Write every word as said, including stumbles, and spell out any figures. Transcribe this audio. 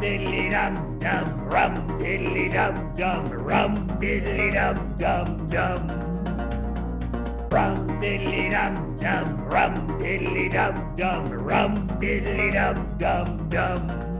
diddly dum dum, rum diddly dum dum, rum diddly dum dum dum, rum diddly dum dum, rum diddly dum dum, rum diddly dum dum dum.